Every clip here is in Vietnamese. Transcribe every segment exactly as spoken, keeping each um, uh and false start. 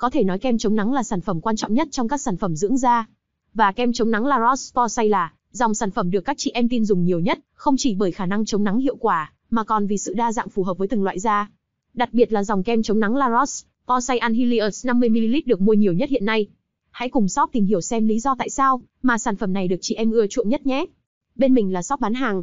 Có thể nói kem chống nắng là sản phẩm quan trọng nhất trong các sản phẩm dưỡng da. Và kem chống nắng La Roche Posay là dòng sản phẩm được các chị em tin dùng nhiều nhất, không chỉ bởi khả năng chống nắng hiệu quả, mà còn vì sự đa dạng phù hợp với từng loại da. Đặc biệt là dòng kem chống nắng La Roche Posay Anthelios năm mươi mi li lít được mua nhiều nhất hiện nay. Hãy cùng shop tìm hiểu xem lý do tại sao mà sản phẩm này được chị em ưa chuộng nhất nhé. Bên mình là shop bán hàng,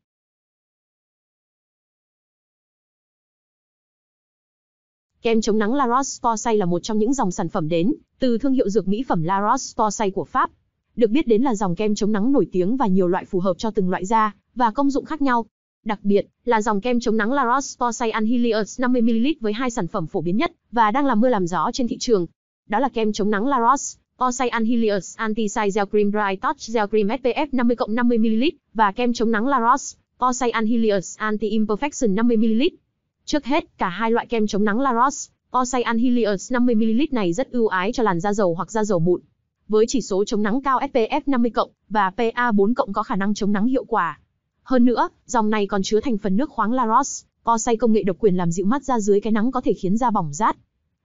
Kem chống nắng La Roche Posay là một trong những dòng sản phẩm đến từ thương hiệu dược mỹ phẩm La Roche Posay của Pháp. Được biết đến là dòng kem chống nắng nổi tiếng và nhiều loại phù hợp cho từng loại da và công dụng khác nhau. Đặc biệt là dòng kem chống nắng La Roche Posay Anthelios năm mươi mi li lít với hai sản phẩm phổ biến nhất và đang làm mưa làm gió trên thị trường. Đó là kem chống nắng La Roche Posay Anthelios Anti-Sai Gel Cream Dry Touch Gel Cream ét pê ép năm mươi cộng năm mươi mi li lít và kem chống nắng La Roche Posay Anthelios Anti-Imperfection năm mươi mi li lít. Trước hết, cả hai loại kem chống nắng La Roche Posay Anthelios năm mươi mi li lít này rất ưu ái cho làn da dầu hoặc da dầu mụn. Với chỉ số chống nắng cao ét pê ép năm mươi cộng và pê a bốn cộng có khả năng chống nắng hiệu quả. Hơn nữa, dòng này còn chứa thành phần nước khoáng La Roche Posay công nghệ độc quyền làm dịu mắt da dưới cái nắng có thể khiến da bỏng rát.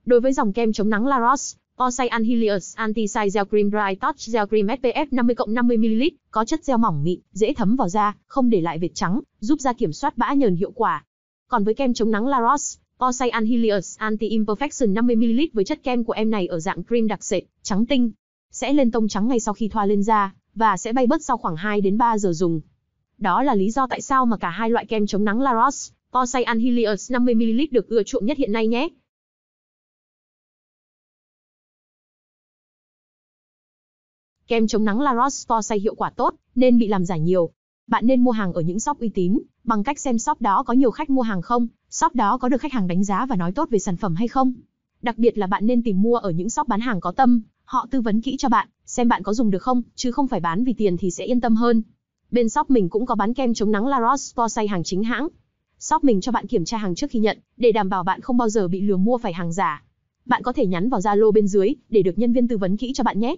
Đối với dòng kem chống nắng La Roche Posay Anthelios Anti-Sai Gel Cream Dry Touch Gel Cream ét pê ef năm mươi cộng năm mươi mi li lít có chất gel mỏng mịn, dễ thấm vào da, không để lại vệt trắng, giúp da kiểm soát bã nhờn hiệu quả. Còn với kem chống nắng La Roche Posay Anthelios Anti-Imperfection năm mươi mi li lít với chất kem của em này ở dạng cream đặc sệt, trắng tinh, sẽ lên tông trắng ngay sau khi thoa lên da và sẽ bay bớt sau khoảng hai đến ba giờ dùng. Đó là lý do tại sao mà cả hai loại kem chống nắng La Roche Posay Anthelios năm mươi mi li lít được ưa chuộng nhất hiện nay nhé. Kem chống nắng La Roche Posay hiệu quả tốt nên bị làm giả nhiều. Bạn nên mua hàng ở những shop uy tín, bằng cách xem shop đó có nhiều khách mua hàng không, shop đó có được khách hàng đánh giá và nói tốt về sản phẩm hay không. Đặc biệt là bạn nên tìm mua ở những shop bán hàng có tâm, họ tư vấn kỹ cho bạn, xem bạn có dùng được không, chứ không phải bán vì tiền thì sẽ yên tâm hơn. Bên shop mình cũng có bán kem chống nắng La Roche Posay hàng chính hãng. Shop mình cho bạn kiểm tra hàng trước khi nhận, để đảm bảo bạn không bao giờ bị lừa mua phải hàng giả. Bạn có thể nhắn vào Zalo bên dưới, để được nhân viên tư vấn kỹ cho bạn nhé.